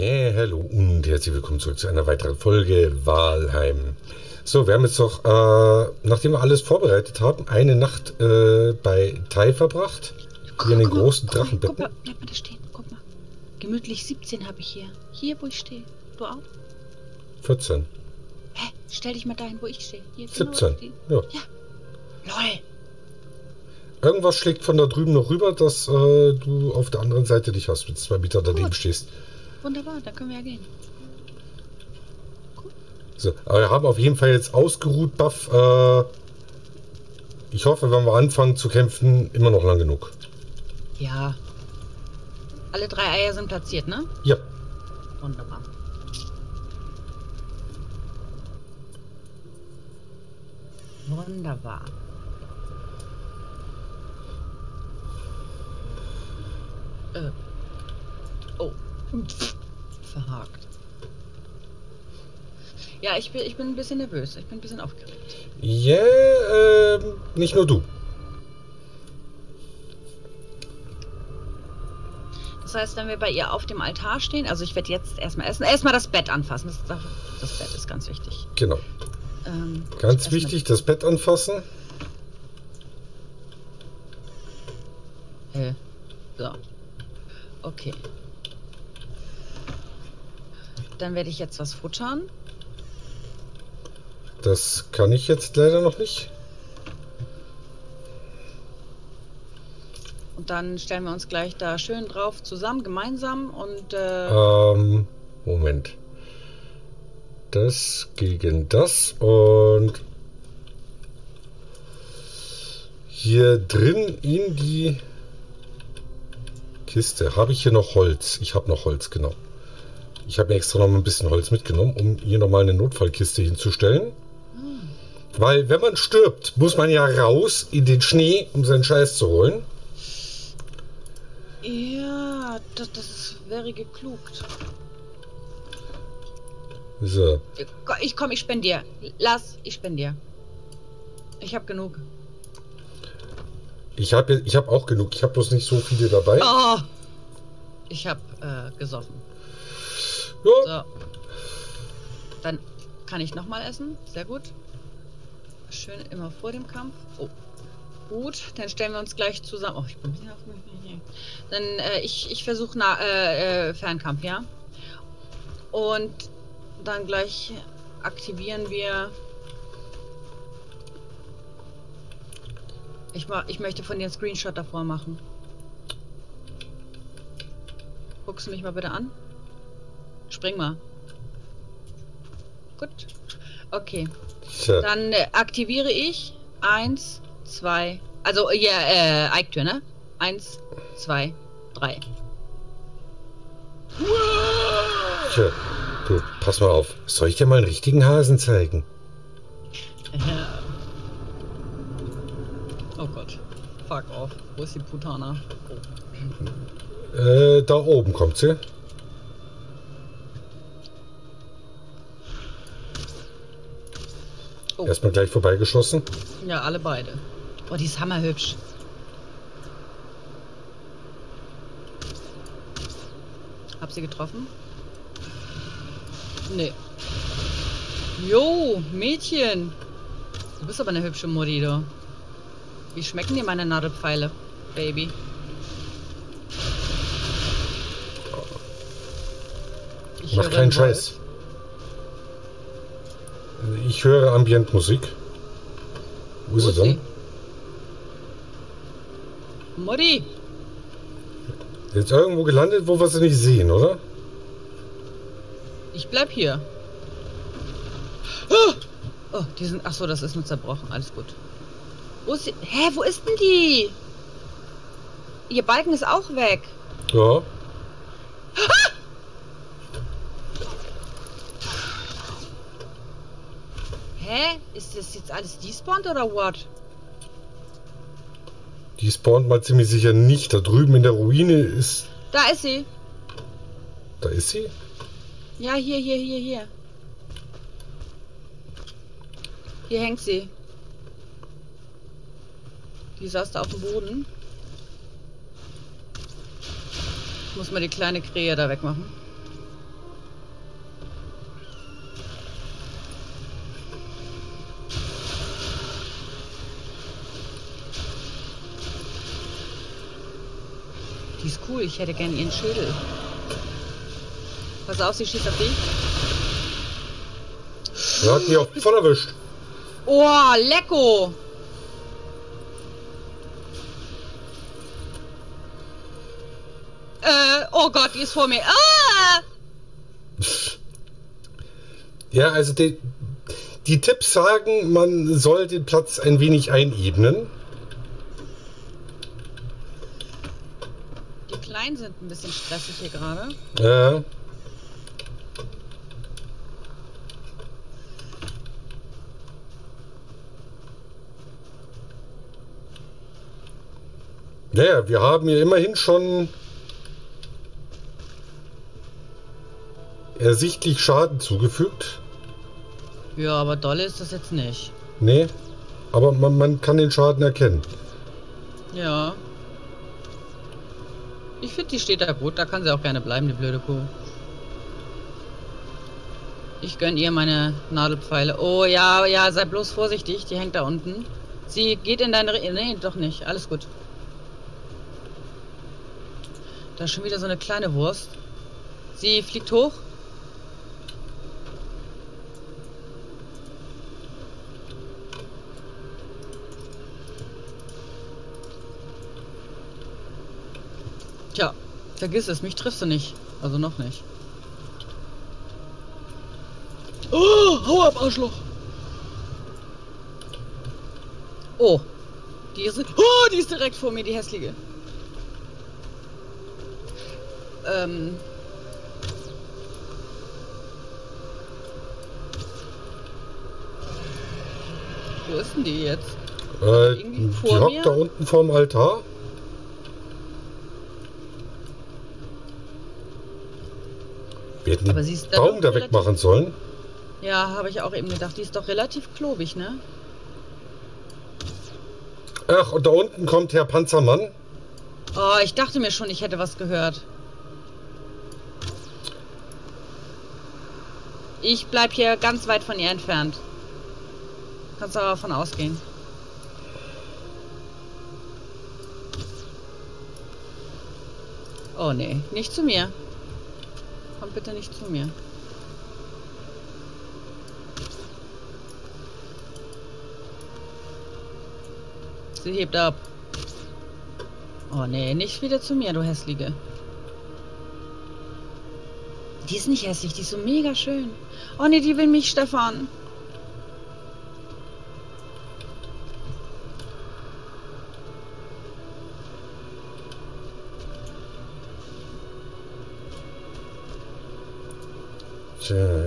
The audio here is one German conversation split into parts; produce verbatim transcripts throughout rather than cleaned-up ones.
Yeah, hallo und herzlich willkommen zurück zu einer weiteren Folge Valheim. So, wir haben jetzt noch, äh, nachdem wir alles vorbereitet haben, eine Nacht äh, bei Tai verbracht. Hier in den großen Drachenbetten. Guck mal, bleib mal da stehen, guck mal. Gemütlich siebzehn habe ich hier. Hier, wo ich stehe. Du auch? vierzehn. Hä? Stell dich mal dahin, wo ich stehe. Hier, siebzehn, genau, ja. Ja. Lol. Irgendwas schlägt von da drüben noch rüber, dass äh, du auf der anderen Seite dich hast, mit zwei Meter daneben Gut. stehst. Wunderbar, da können wir ja gehen. Gut. So, aber wir haben auf jeden Fall jetzt ausgeruht, Buff. Äh, ich hoffe, wenn wir anfangen zu kämpfen, immer noch lang genug. Ja. Alle drei Eier sind platziert, ne? Ja. Wunderbar. Wunderbar. Äh. Oh. Verhakt. Ja, ich bin, ich bin ein bisschen nervös. Ich bin ein bisschen aufgeregt. Ja, yeah, ähm, nicht nur du. Das heißt, wenn wir bei ihr auf dem Altar stehen, also ich werde jetzt erstmal essen, erstmal das Bett anfassen. Das, das Bett ist ganz wichtig. Genau. Ähm, ganz wichtig, das Bett anfassen. Äh. So. Okay. Dann werde ich jetzt was futtern. Das kann ich jetzt leider noch nicht. Und dann stellen wir uns gleich da schön drauf zusammen, gemeinsam und... Äh ähm, Moment. Das gegen das und... Hier drin in die... Kiste. Habe ich hier noch Holz? Ich habe noch Holz, genau. Ich habe mir extra noch ein bisschen Holz mitgenommen, um hier nochmal eine Notfallkiste hinzustellen. Hm. Weil, wenn man stirbt, muss man ja raus in den Schnee, um seinen Scheiß zu holen. Ja, das, das wäre geklugt. So. Ich komm, ich spendiere. Lass, ich spendiere. Ich habe genug. Ich habe ich hab auch genug. Ich habe bloß nicht so viele dabei. Oh, ich habe äh, gesoffen. Ja. So. Dann kann ich nochmal essen. Sehr gut. Schön immer vor dem Kampf. Oh. Gut, dann stellen wir uns gleich zusammen. Oh, ich bin ein bisschen auf mich. Dann äh, ich, ich versuche äh, äh, Fernkampf, ja. Und dann gleich aktivieren wir... Ich, mach, ich möchte von dir einen Screenshot davor machen. Guckst du mich mal bitte an? Spring mal. Gut. Okay. So. Dann äh, aktiviere ich eins, zwei. Also, ja, yeah, äh, Eiktür, ne? Eins, zwei, drei. Tja, du, pass mal auf. Soll ich dir mal einen richtigen Hasen zeigen? Ja. Oh Gott, fuck off. Wo ist die Putana? Oh. Äh, da oben kommt sie. Oh. Erstmal gleich vorbeigeschossen. Ja, alle beide. Boah, die ist hammerhübsch. Hab sie getroffen? Nee. Jo, Mädchen. Du bist aber eine hübsche Mutti, du. Wie schmecken dir meine Nadelpfeile, Baby? Ich mach keinen Scheiß. Ich höre Ambientmusik. Wo ist sie denn? Mutti! Jetzt irgendwo gelandet, wo wir sie nicht sehen, oder? Ich bleib hier. Oh, oh die sind. Achso, das ist nur zerbrochen. Alles gut. Wo ist die? Hä, wo ist denn die? Ihr Balken ist auch weg. Ja. Ah! Hä? Ist das jetzt alles despawned oder what? Die spawnt mal ziemlich sicher nicht. Da drüben in der Ruine ist... Da ist sie. Da ist sie? Ja, hier, hier, hier, hier. Hier hängt sie. Die saß da auf dem Boden. Ich muss mal die kleine Krähe da wegmachen. Die ist cool, ich hätte gern ihren Schädel. Pass auf, sie schießt auf dich. Ja, hat mich auch voll erwischt. Oh, lecko! Äh, oh Gott, die ist vor mir. Ah! Ja, also die, die Tipps sagen, man soll den Platz ein wenig einebnen. Die Kleinen sind ein bisschen stressig hier gerade. Ja. Naja, wir haben ja immerhin schon ersichtlich Schaden zugefügt. Ja, aber dolle ist das jetzt nicht. Nee, aber man, man kann den Schaden erkennen. Ja. Ich finde, die steht da gut. Da kann sie auch gerne bleiben, die blöde Kuh. Ich gönne ihr meine Nadelpfeile. Oh ja, ja, sei bloß vorsichtig. Die hängt da unten. Sie geht in deine... Re nee, doch nicht. Alles gut. Da ist schon wieder so eine kleine Wurst. Sie fliegt hoch. Tja, vergiss es, mich triffst du nicht. Also noch nicht. Oh, hau ab, Arschloch! Oh, die ist, oh, die ist direkt vor mir, die hässliche. Ähm. Wo ist denn die jetzt? Äh, die hockt da unten vorm Altar. Wir hätten den Baum da wegmachen sollen. Ja, habe ich auch eben gedacht. Die ist doch relativ klobig, ne? Ach, und da unten kommt Herr Panzermann. Oh, ich dachte mir schon, ich hätte was gehört. Ich bleib hier ganz weit von ihr entfernt. Kannst aber davon ausgehen. Oh nee, nicht zu mir. Komm bitte nicht zu mir. Sie hebt ab. Oh nee, nicht wieder zu mir, du Hässliche. Die ist nicht hässlich, die ist so mega schön. Oh nee, die will mich, Stefan. Tja.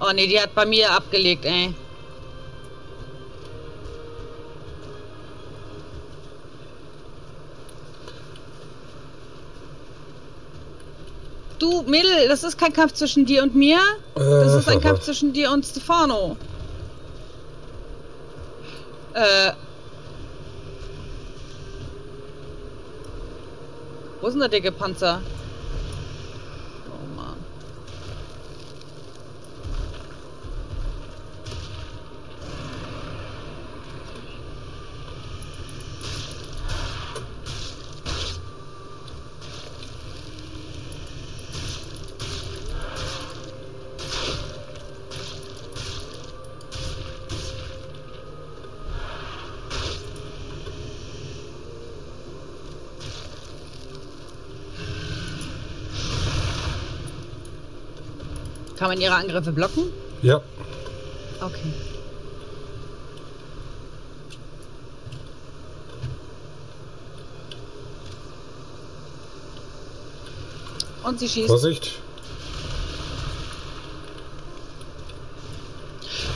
Oh nee, die hat bei mir abgelegt, ey. Du, Mädel, das ist kein Kampf zwischen dir und mir. Das ist ein Kampf zwischen dir und Stefano. Äh. Wo ist denn der dicke Panzer? Oh Mann. Kann man ihre Angriffe blocken? Ja. Okay. Und sie schießt. Vorsicht.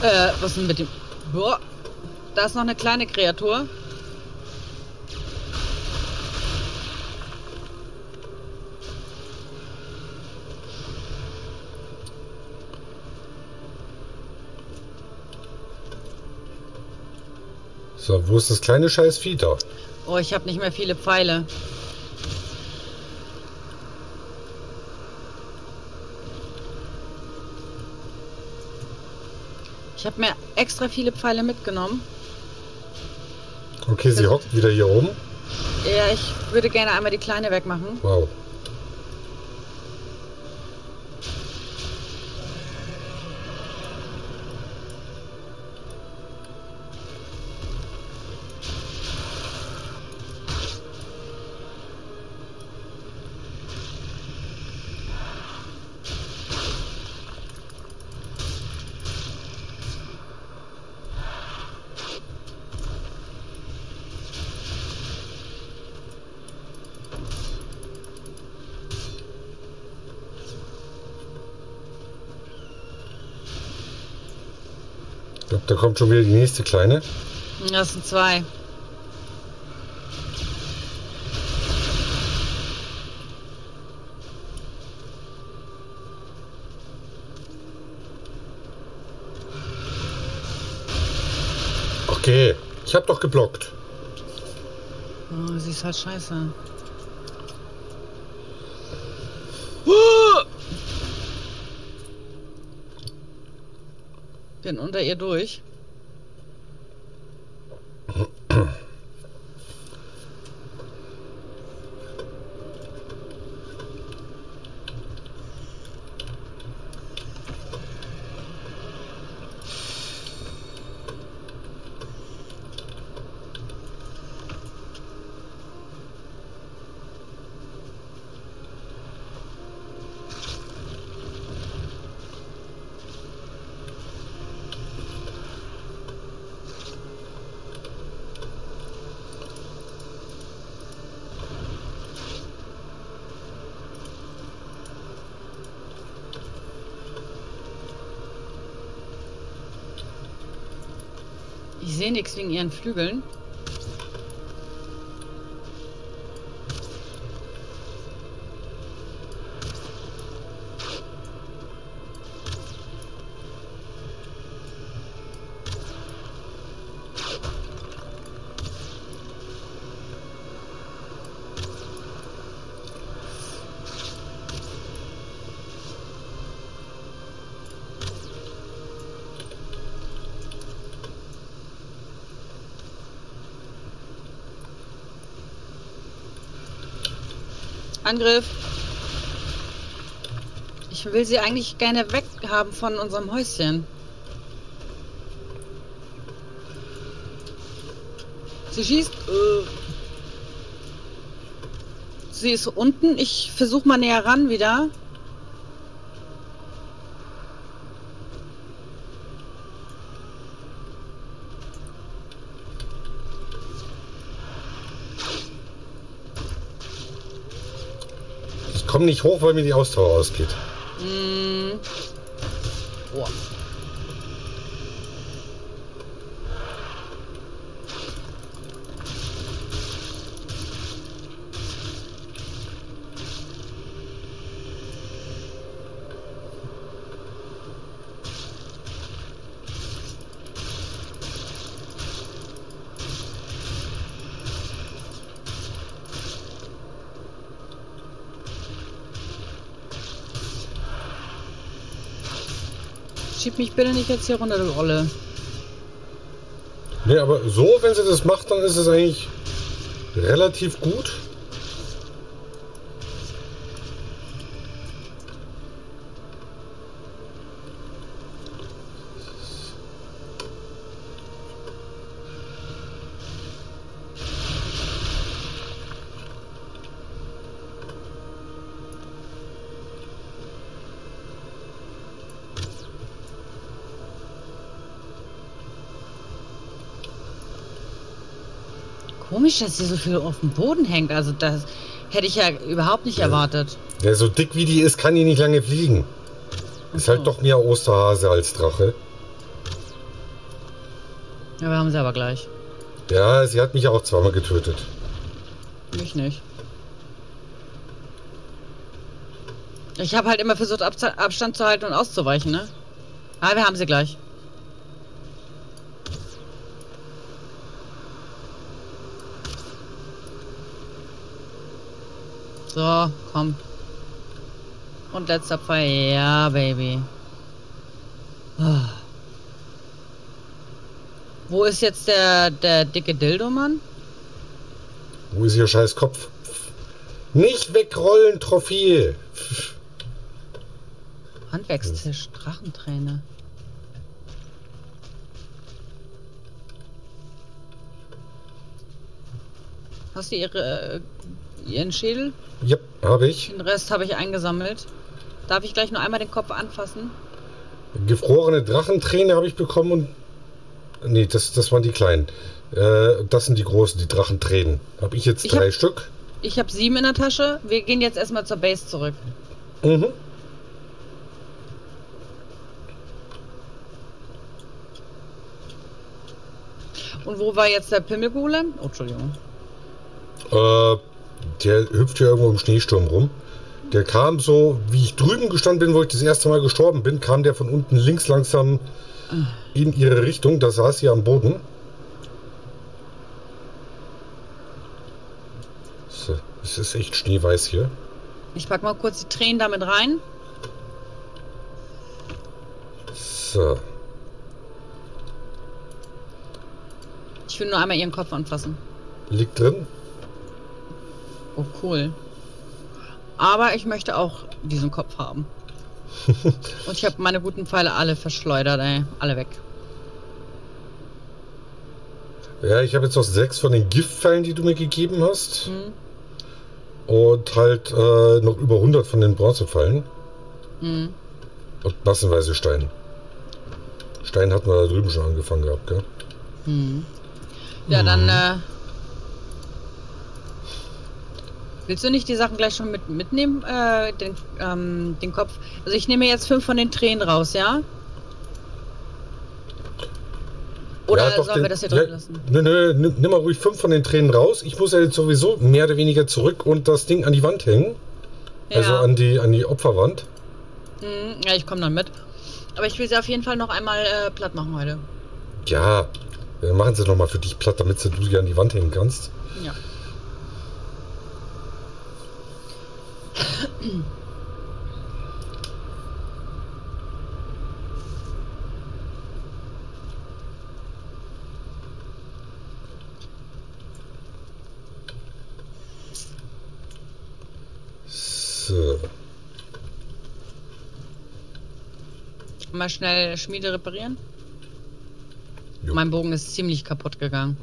Äh, was ist denn mit dem... Boah. Da ist noch eine kleine Kreatur. So, wo ist das kleine scheiß Vieh da? Oh, ich habe nicht mehr viele Pfeile. Ich habe mir extra viele Pfeile mitgenommen. Okay, sie hockt wieder hier oben. Ja, ich würde gerne einmal die Kleine wegmachen. Wow. Da kommt schon wieder die nächste Kleine. Das sind zwei. Okay, ich hab doch geblockt. Oh, sie ist halt scheiße. Bin unter ihr durch. Ich sehe nichts wegen ihren Flügeln. Angriff. Ich will sie eigentlich gerne weghaben von unserem Häuschen. Sie schießt. Sie ist unten. Ich versuche mal näher ran wieder. Ich komme nicht hoch, weil mir die Ausdauer ausgeht. Mm. Oh. Schieb mich bitte nicht jetzt hier runter, du Rolle. Ne, aber so, wenn sie das macht, dann ist es eigentlich relativ gut. Komisch, dass sie so viel auf dem Boden hängt. Also das hätte ich ja überhaupt nicht erwartet. Ja, so dick wie die ist, kann die nicht lange fliegen. Ach so. Ist halt doch mehr Osterhase als Drache. Ja, wir haben sie aber gleich. Ja, sie hat mich auch zweimal getötet. Mich nicht. Ich habe halt immer versucht, Abstand zu halten und auszuweichen, ne? Aber wir haben sie gleich. So, komm. Und letzter Pfeil. Ja, Baby. Ah. Wo ist jetzt der, der dicke Dildo-Mann? Wo ist ihr scheiß Kopf? Nicht wegrollen, Trophäe! Handwerkstisch, Drachenträne. Hast du ihre, ihren Schädel? Ja, habe ich. Den Rest habe ich eingesammelt. Darf ich gleich nur einmal den Kopf anfassen? Gefrorene Drachenträne habe ich bekommen und... Nee, das, das waren die kleinen. Äh, das sind die großen, die Drachentränen. Habe ich jetzt ich drei hab, Stück? Ich habe sieben in der Tasche. Wir gehen jetzt erstmal zur Base zurück. Mhm. Und wo war jetzt der Pimmelgolem? Oh, Entschuldigung. Äh, der hüpft hier irgendwo im Schneesturm rum. Der kam so, wie ich drüben gestanden bin, wo ich das erste Mal gestorben bin, kam der von unten links langsam in ihre Richtung. Da saß sie am Boden. So, es ist echt schneeweiß hier. Ich pack mal kurz die Tränen damit rein. So. Ich will nur einmal ihren Kopf anfassen. Liegt drin. Oh, cool. Aber ich möchte auch diesen Kopf haben. Und ich habe meine guten Pfeile alle verschleudert, ey. Alle weg. Ja, ich habe jetzt noch sechs von den Giftpfeilen, die du mir gegeben hast. Mhm. Und halt äh, noch über hundert von den Bronzepfeilen. Mhm. Und massenweise Stein. Stein hatten wir da drüben schon angefangen gehabt, gell? Mhm. Ja, mhm. dann... Äh, willst du nicht die Sachen gleich schon mit, mitnehmen, äh, den, ähm, den Kopf? Also ich nehme jetzt fünf von den Tränen raus, ja? Oder ja, sollen den, wir das hier drin ja, lassen? Nö, nö, nimm, nimm mal ruhig fünf von den Tränen raus. Ich muss ja jetzt sowieso mehr oder weniger zurück und das Ding an die Wand hängen. Ja. Also an die, an die Opferwand. Hm, ja, ich komme dann mit. Aber ich will sie auf jeden Fall noch einmal äh, platt machen heute. Ja, wir machen sie nochmal für dich platt, damit sie du sie an die Wand hängen kannst. Ja. So. Mal schnell Schmiede reparieren. Jo. Mein Bogen ist ziemlich kaputt gegangen.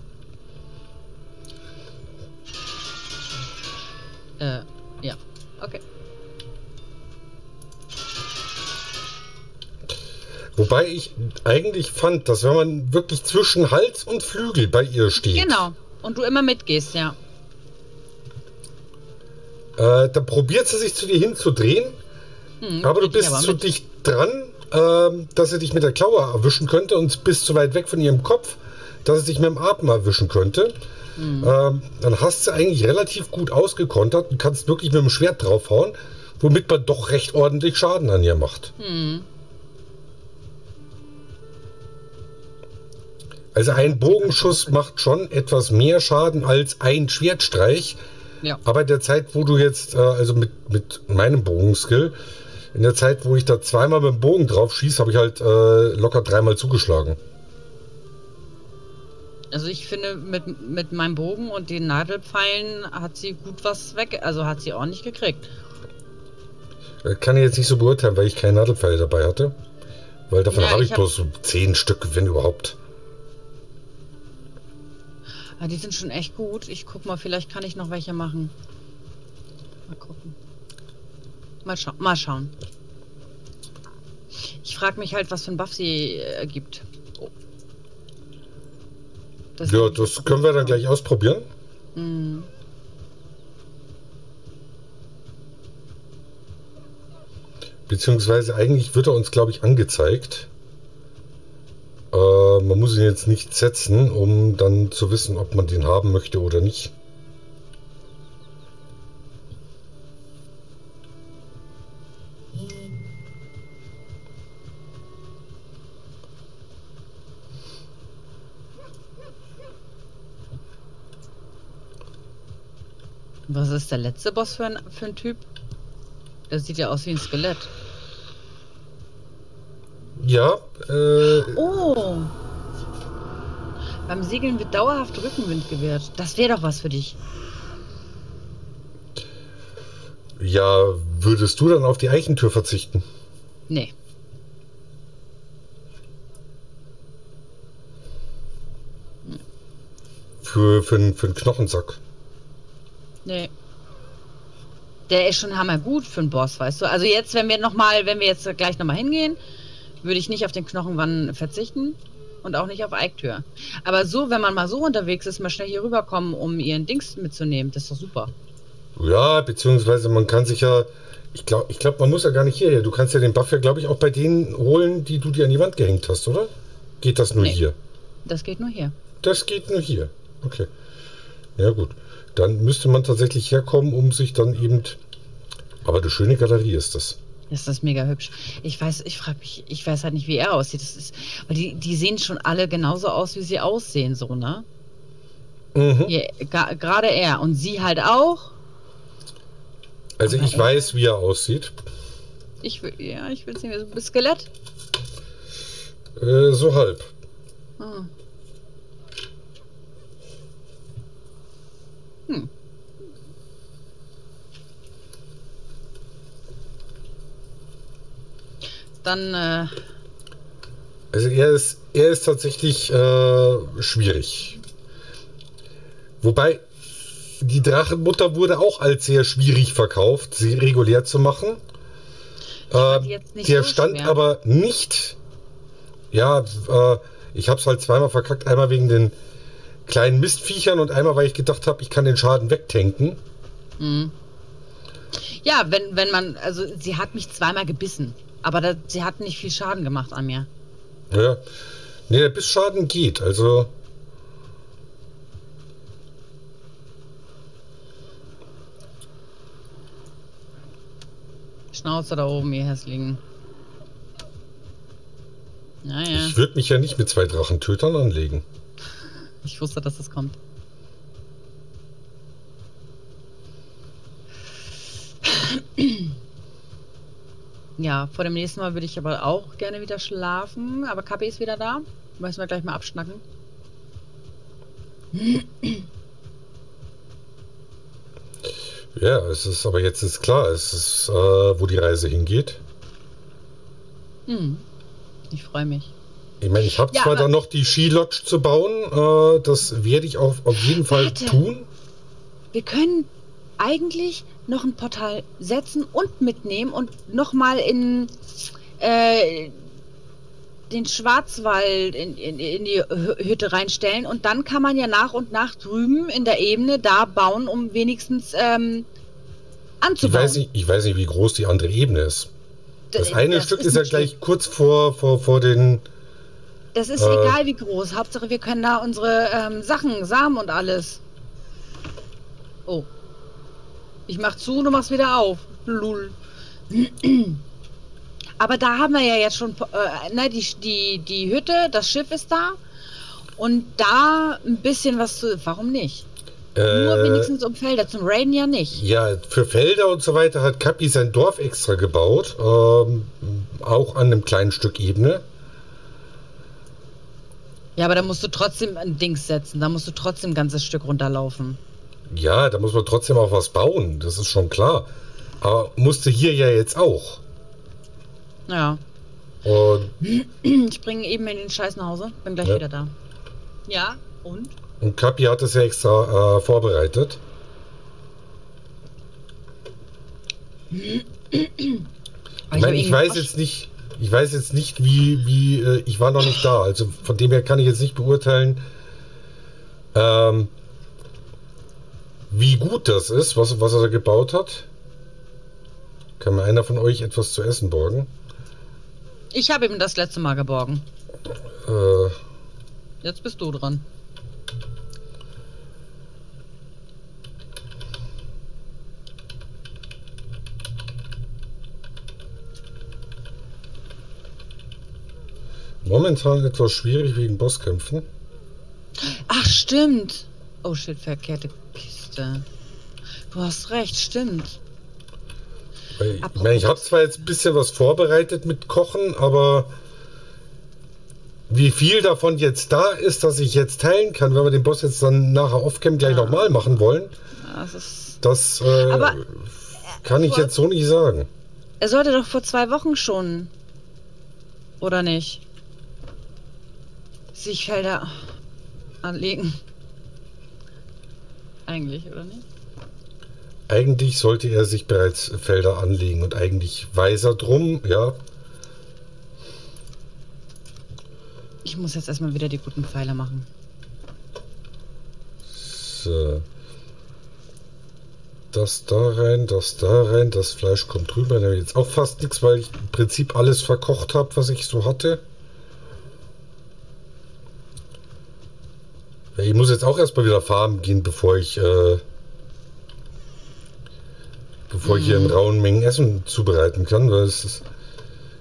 Äh, ja. Okay. Wobei ich eigentlich fand, dass wenn man wirklich zwischen Hals und Flügel bei ihr steht... Genau. Und du immer mitgehst, ja. Äh, da probiert sie sich zu dir hinzudrehen, hm, aber du bist aber zu mit. dicht dran, äh, dass sie dich mit der Klaue erwischen könnte und bist zu weit weg von ihrem Kopf, dass sie dich mit dem Atem erwischen könnte. Hm. Äh, dann hast du eigentlich relativ gut ausgekontert und kannst wirklich mit dem Schwert draufhauen, womit man doch recht ordentlich Schaden an ihr macht. Hm. Also ein Bogenschuss macht schon etwas mehr Schaden als ein Schwertstreich. Ja. Aber in der Zeit, wo du jetzt, also mit, mit meinem Bogenskill, in der Zeit, wo ich da zweimal mit dem Bogen drauf schieße, habe ich halt äh, locker dreimal zugeschlagen. Also ich finde, mit, mit meinem Bogen und den Nadelpfeilen hat sie gut was weg, also hat sie ordentlich gekriegt. Kann ich jetzt nicht so beurteilen, weil ich keine Nadelpfeile dabei hatte. Weil davon ja, habe ich, ich hab... bloß so zehn Stück, wenn überhaupt. Ja, die sind schon echt gut. Ich guck mal, vielleicht kann ich noch welche machen. Mal gucken. Mal, scha mal schauen. Ich frage mich halt, was für ein Buff sie äh, gibt. Oh. Das ja, das können wir dann gleich ausprobieren. Mhm. Beziehungsweise eigentlich wird er uns, glaube ich, angezeigt. Äh, man muss ihn jetzt nicht setzen, um dann zu wissen, ob man den haben möchte oder nicht. Was ist der letzte Boss für ein, für ein Typ? Der sieht ja aus wie ein Skelett. Ja, äh... Oh! Beim Segeln wird dauerhaft Rückenwind gewährt. Das wäre doch was für dich. Ja, würdest du dann auf die Eichentür verzichten? Nee. Für, für, für einen Knochensack? Nee. Der ist schon hammergut für einen Boss, weißt du. Also jetzt, wenn wir nochmal, wenn wir jetzt gleich nochmal hingehen, würde ich nicht auf den Knochenwannen verzichten und auch nicht auf Eichtür. Aber so, wenn man mal so unterwegs ist, mal schnell hier rüberkommen, um ihren Dings mitzunehmen, das ist doch super. Ja, beziehungsweise man kann sich ja, ich glaube, ich glaub, man muss ja gar nicht hierher. Du kannst ja den Buff ja, glaube ich, auch bei denen holen, die du dir an die Wand gehängt hast, oder? Geht das nur nee, hier? Das geht nur hier. Das geht nur hier. Okay. Ja, gut. Dann müsste man tatsächlich herkommen, um sich dann eben... Aber eine schöne Galerie ist das. Das ist mega hübsch. Ich weiß, ich frage mich, ich weiß halt nicht, wie er aussieht. Das ist, weil die, die sehen schon alle genauso aus, wie sie aussehen, so, ne? Mhm. Ja, gerade er. Und sie halt auch. Also aber ich er, weiß, wie er aussieht. Ich will, ja, ich will es nicht mehr. So ein Skelett? Äh, so halb. Hm. Hm. Dann... Äh also er ist, er ist tatsächlich äh, schwierig. Wobei die Drachenmutter wurde auch als sehr schwierig verkauft, sie regulär zu machen. Äh, der so stand schwer. Aber nicht... Ja, äh, ich habe es halt zweimal verkackt. Einmal wegen den kleinen Mistviechern und einmal, weil ich gedacht habe, ich kann den Schaden wegtanken. Mhm. Ja, wenn, wenn man, also sie hat mich zweimal gebissen, aber das, sie hat nicht viel Schaden gemacht an mir. Ja, nee, der Bissschaden geht, also... Schnauze da oben, ihr Hässlichen. Naja. Ich würde mich ja nicht mit zwei Drachentötern anlegen. Ich wusste, dass das kommt. Ja, vor dem nächsten Mal würde ich aber auch gerne wieder schlafen. Aber Capi ist wieder da. Müssen wir gleich mal abschnacken. Ja, es ist aber jetzt ist klar, es ist, äh, wo die Reise hingeht. Hm. Ich freue mich. Ich meine, ich habe ja, zwar dann noch die Skilodge zu bauen, äh, das werde ich auf, auf jeden Fall warte. tun. Wir können eigentlich noch ein Portal setzen und mitnehmen und nochmal in äh, den Schwarzwald in, in, in die Hütte reinstellen und dann kann man ja nach und nach drüben in der Ebene da bauen, um wenigstens ähm, anzubauen. Ich weiß nicht, ich weiß nicht, wie groß die andere Ebene ist. Das, das eine das Stück ist, ist ja gleich Stück. kurz vor, vor, vor den... Das ist äh, egal wie groß. Hauptsache, wir können da unsere ähm, Sachen, Samen und alles. Oh. Ich mach zu, du machst wieder auf. Lul. Aber da haben wir ja jetzt schon äh, ne, die, die, die Hütte, das Schiff ist da. Und da ein bisschen was zu... Warum nicht? Äh, Nur wenigstens um Felder, zum Raiden ja nicht. Ja, für Felder und so weiter hat Capi sein Dorf extra gebaut. Ähm, auch an einem kleinen Stück Ebene. Ja, aber da musst du trotzdem ein Dings setzen. Da musst du trotzdem ein ganzes Stück runterlaufen. Ja, da muss man trotzdem auch was bauen. Das ist schon klar. Aber musste hier ja jetzt auch. Ja. Und ich springe eben in den Scheiß nach Hause. Bin gleich ja. wieder da. Ja, und? Und Capi hat es ja extra äh, vorbereitet. Ich meine, ich weiß jetzt nicht... Ich weiß jetzt nicht, wie, wie äh, ich war noch nicht da, also von dem her kann ich jetzt nicht beurteilen, ähm, wie gut das ist, was, was er da gebaut hat. Kann mir einer von euch etwas zu essen borgen? Ich habe ihm das letzte Mal geborgen. Äh, jetzt bist du dran. Momentan etwas schwierig wegen Bosskämpfen. Ach, stimmt. Oh shit, verkehrte Kiste. Du hast recht, stimmt. Ich, ich, ich habe zwar jetzt ein bisschen was vorbereitet mit Kochen, aber wie viel davon jetzt da ist, dass ich jetzt teilen kann, wenn wir den Boss jetzt dann nachher off-cam gleich ja. nochmal machen wollen, das, ist das äh, aber Kann ich jetzt so nicht sagen. Er sollte doch vor zwei Wochen schon. Oder nicht? Sich halt da anlegen. Eigentlich, oder nicht? Eigentlich sollte er sich bereits Felder anlegen und eigentlich weiß er drum, ja. Ich muss jetzt erstmal wieder die guten Pfeile machen. So. Das da rein, das da rein, das Fleisch kommt drüber. Da habe ich jetzt auch fast nichts, weil ich im Prinzip alles verkocht habe, was ich so hatte. Ich muss jetzt auch erstmal wieder farmen gehen, bevor ich... Äh, bevor ich hier in rauen Mengen Essen zubereiten kann, weil es ist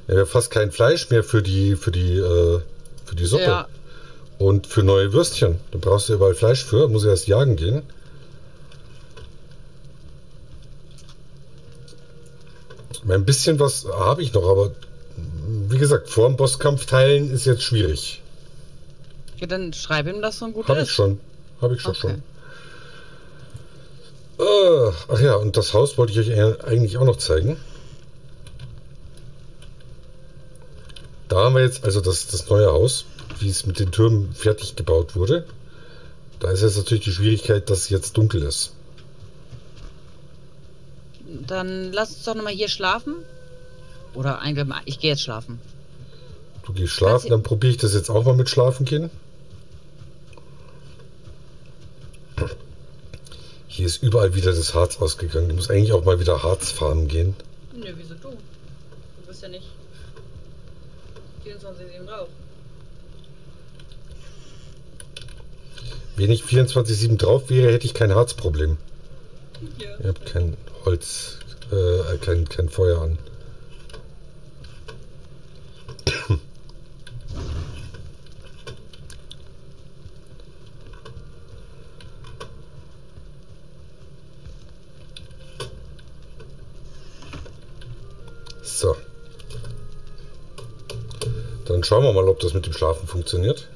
ja fast kein Fleisch mehr für die für die äh, für die Suppe ja. Und für neue Würstchen. Da brauchst du überall Fleisch für. Muss erst jagen gehen. Ein bisschen was habe ich noch, aber wie gesagt, vor dem Bosskampf teilen ist jetzt schwierig. Ja, dann schreib ihm das so ein gutes. Habe ich schon, habe ich schon okay. schon. Ach ja, und das Haus wollte ich euch eigentlich auch noch zeigen. Da haben wir jetzt, also das, das neue Haus, wie es mit den Türmen fertig gebaut wurde. Da ist jetzt natürlich die Schwierigkeit, dass es jetzt dunkel ist. Dann lass uns doch nochmal hier schlafen. Oder eigentlich, ich gehe jetzt schlafen. Du gehst schlafen, dann probiere ich das jetzt auch mal mit Schlafen gehen. Hier ist überall wieder das Harz ausgegangen. Ich muss eigentlich auch mal wieder Harz farmen gehen. Nö, nee, wieso du? Du bist ja nicht vierundzwanzig sieben drauf. Wenn ich vierundzwanzig sieben drauf wäre, hätte ich kein Harzproblem. Ja. Ich habe kein Holz, äh, kein, kein Feuer an. So. Dann schauen wir mal, ob das mit dem Schlafen funktioniert.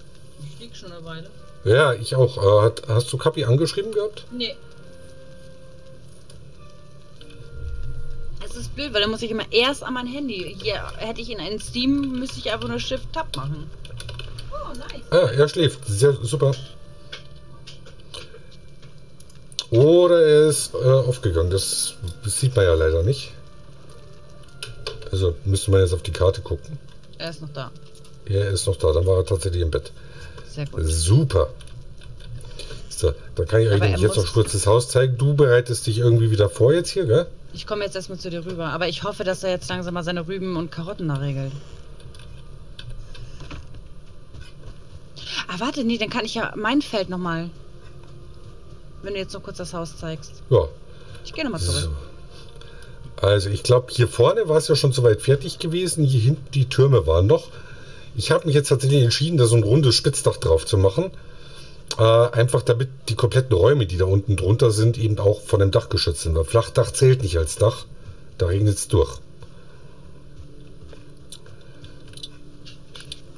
Ich lieg schon eine Weile. Ja, ich auch. Äh, hat, hast du Capi angeschrieben gehabt? Nee. Es ist blöd, weil da muss ich immer erst an mein Handy. Hier hätte ich in einen Steam, müsste ich einfach nur Shift-Tab machen. Oh, nice. Ja, er schläft. Sehr super. Oder er ist äh, aufgegangen. Das, das sieht man ja leider nicht. Also müsste man jetzt auf die Karte gucken. Er ist noch da. Er ist noch da, dann war er tatsächlich im Bett. Sehr gut. Super. So, dann kann ich aber eigentlich jetzt noch kurz das Haus zeigen. Du bereitest dich irgendwie wieder vor jetzt hier, gell? Ich komme jetzt erstmal zu dir rüber, aber ich hoffe, dass er jetzt langsam mal seine Rüben und Karotten da regelt. Ah, warte, nee, dann kann ich ja mein Feld nochmal. Wenn du jetzt noch kurz das Haus zeigst. Ja. Ich gehe nochmal zurück. So. Also ich glaube, hier vorne war es ja schon soweit fertig gewesen. Hier hinten die Türme waren noch. Ich habe mich jetzt tatsächlich entschieden, da so ein rundes Spitzdach drauf zu machen. Äh, einfach damit die kompletten Räume, die da unten drunter sind, eben auch von dem Dach geschützt sind. Weil Flachdach zählt nicht als Dach. Da regnet es durch.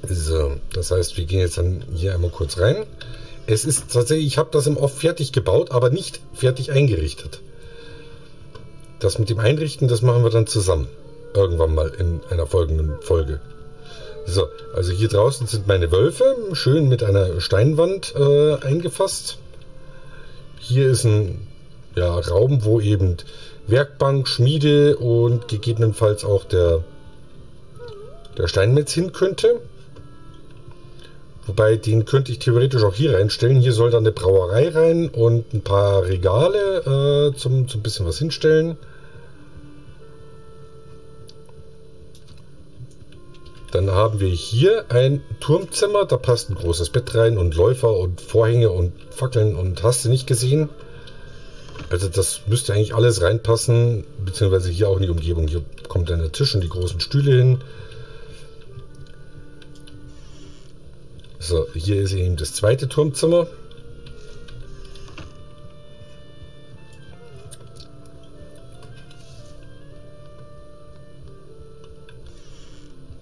So, das heißt, wir gehen jetzt dann hier einmal kurz rein. Es ist tatsächlich, ich habe das im Off fertig gebaut, aber nicht fertig eingerichtet. Das mit dem Einrichten, das machen wir dann zusammen. Irgendwann mal in einer folgenden Folge. So, also hier draußen sind meine Wölfe, schön mit einer Steinwand äh, eingefasst. Hier ist ein ja, Raum, wo eben Werkbank, Schmiede und gegebenenfalls auch der, der Steinmetz hin könnte. Wobei, den könnte ich theoretisch auch hier reinstellen. Hier soll dann eine Brauerei rein und ein paar Regale äh, zum, zum bisschen was hinstellen. Dann haben wir hier ein Turmzimmer. Da passt ein großes Bett rein und Läufer und Vorhänge und Fackeln und hast du nicht gesehen. Also das müsste eigentlich alles reinpassen, beziehungsweise hier auch in die Umgebung. Hier kommt dann der Tisch und die großen Stühle hin. So, hier ist eben das zweite Turmzimmer.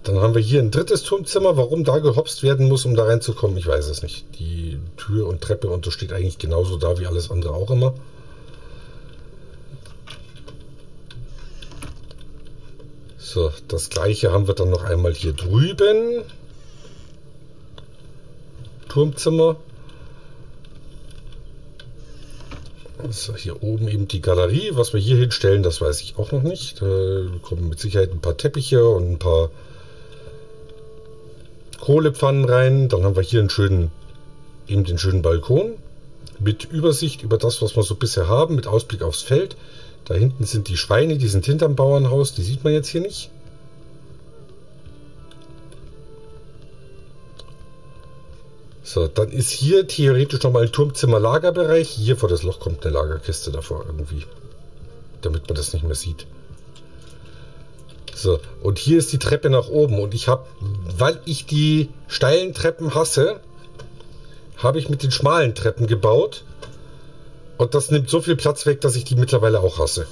Dann haben wir hier ein drittes Turmzimmer. Warum da gehopst werden muss, um da reinzukommen, ich weiß es nicht. Die Tür und Treppe und das steht eigentlich genauso da wie alles andere auch immer. So, das gleiche haben wir dann noch einmal hier drüben. Turmzimmer. Also hier oben eben die Galerie. Was wir hier hinstellen, das weiß ich auch noch nicht. Da kommen mit Sicherheit ein paar Teppiche und ein paar Kohlepfannen rein. Dann haben wir hier einen schönen, eben den schönen Balkon mit Übersicht über das, was wir so bisher haben, mit Ausblick aufs Feld. Da hinten sind die Schweine, die sind hinterm Bauernhaus, die sieht man jetzt hier nicht. So, dann ist hier theoretisch nochmal ein Turmzimmer-Lagerbereich. Hier vor das Loch kommt eine Lagerkiste davor irgendwie, damit man das nicht mehr sieht. So, und hier ist die Treppe nach oben. Und ich habe, weil ich die steilen Treppen hasse, habe ich mit den schmalen Treppen gebaut. Und das nimmt so viel Platz weg, dass ich die mittlerweile auch hasse.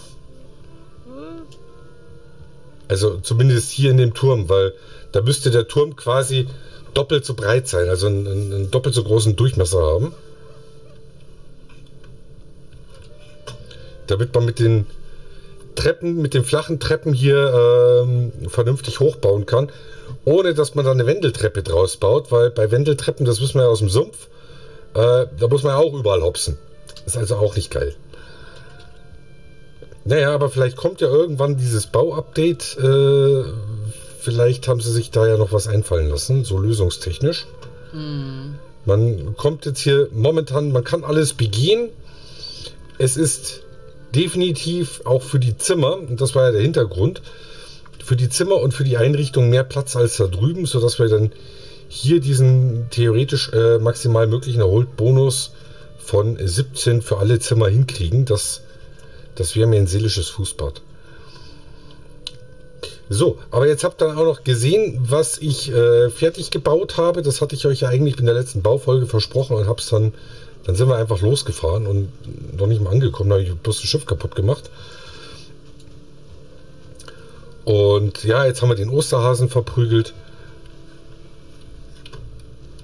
Also zumindest hier in dem Turm, weil da müsste der Turm quasi doppelt so breit sein, also einen, einen doppelt so großen Durchmesser haben. Damit man mit den Treppen, mit den flachen Treppen hier ähm, vernünftig hochbauen kann, ohne dass man da eine Wendeltreppe draus baut, weil bei Wendeltreppen, das wissen wir ja aus dem Sumpf, äh, da muss man ja auch überall hopsen. Ist also auch nicht geil. Naja, aber vielleicht kommt ja irgendwann dieses Bauupdate. Äh, vielleicht haben sie sich da ja noch was einfallen lassen, so lösungstechnisch. Mm. Man kommt jetzt hier momentan, man kann alles begehen. Es ist definitiv auch für die Zimmer, und das war ja der Hintergrund, für die Zimmer und für die Einrichtung mehr Platz als da drüben, sodass wir dann hier diesen theoretisch äh, maximal möglichen Erholt-Bonus von siebzehn für alle Zimmer hinkriegen. Das, das wäre mir ein seelisches Fußbad. So, aber jetzt habt ihr auch noch gesehen, was ich äh, fertig gebaut habe. Das hatte ich euch ja eigentlich in der letzten Baufolge versprochen und hab's dann, dann sind wir einfach losgefahren und noch nicht mal angekommen. Da habe ich bloß das Schiff kaputt gemacht. Und ja, jetzt haben wir den Osterhasen verprügelt.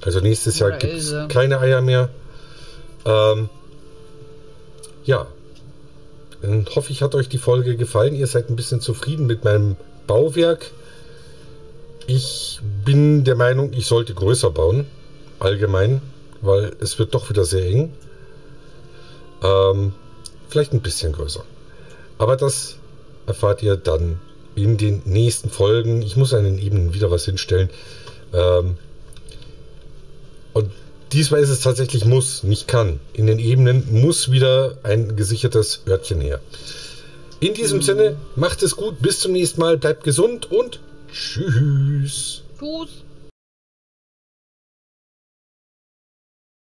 Also nächstes Jahr gibt es keine Eier mehr. Ähm, ja, dann hoffe ich, hat euch die Folge gefallen. Ihr seid ein bisschen zufrieden mit meinem Bauwerk. Ich bin der Meinung, ich sollte größer bauen, allgemein, weil es wird doch wieder sehr eng. Ähm, vielleicht ein bisschen größer. Aber das erfahrt ihr dann in den nächsten Folgen. Ich muss an den Ebenen wieder was hinstellen. Ähm, und diesmal ist es tatsächlich muss, nicht kann. In den Ebenen muss wieder ein gesichertes Örtchen her. In diesem Sinne, macht es gut, bis zum nächsten Mal, bleibt gesund und tschüss. Tschüss.